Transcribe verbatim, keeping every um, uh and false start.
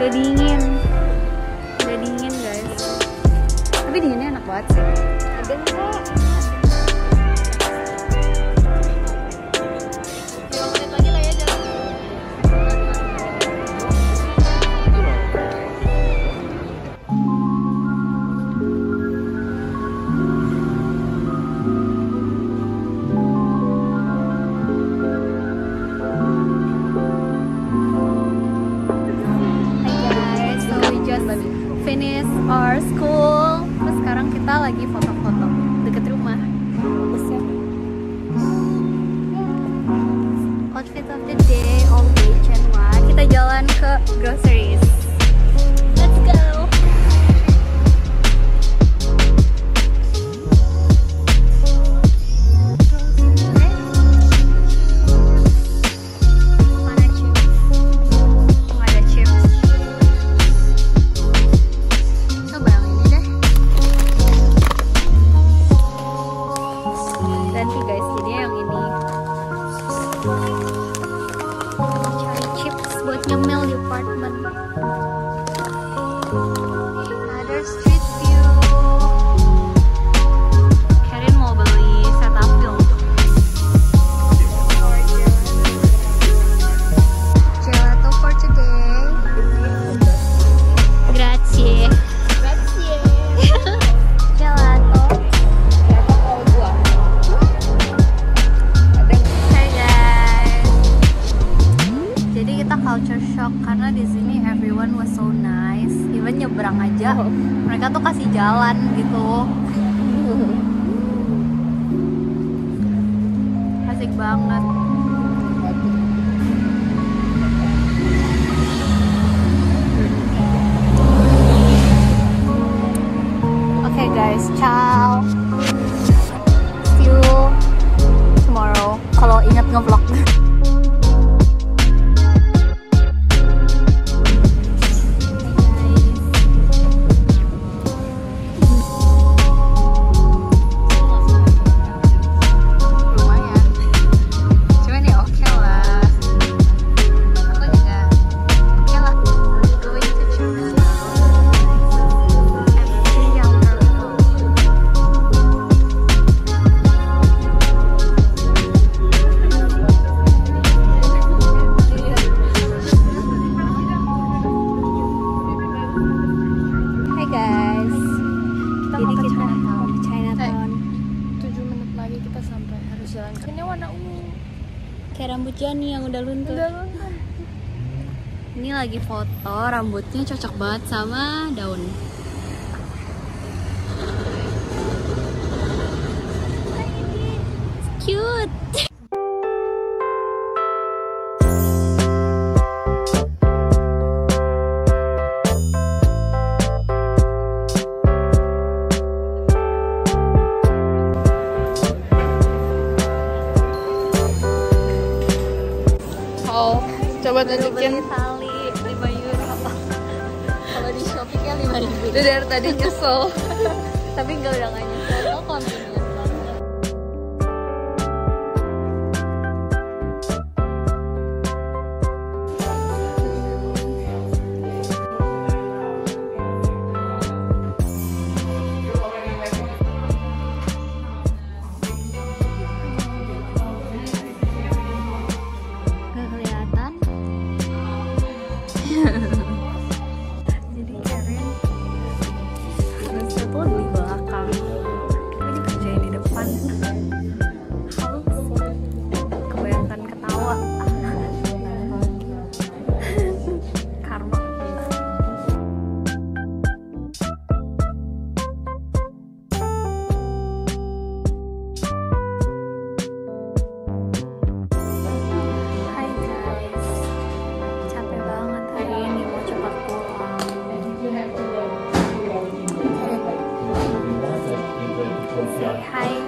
Udah dingin, udah dingin guys. Tapi dinginnya enak banget sih. Ada nggak? Finish our school. Terus sekarang kita lagi foto-foto deket rumah. Bagus ya. Outfit of the day, all day Chanwa. Kita jalan ke groceries. Let's go. Mereka tuh kasih jalan gitu. Asik banget. Oke okay guys, ciao. See you tomorrow. Kalau ingat nge-vlog. Rambut Jani yang udah luntur. Udah luntur. Ini lagi foto, rambutnya cocok banget sama daun. It's cute. buat nunjukin kali lima euro apa. Kalau di Shopee kan lima ribu. Itu dari tadi nyesel. Tapi enggak, udah enggak nyesel. Kok konten. Jadi Karen harusnya tuh di belakang, tapi dikerjain di depan. Kebanyakan ketawa. Karma. Hai.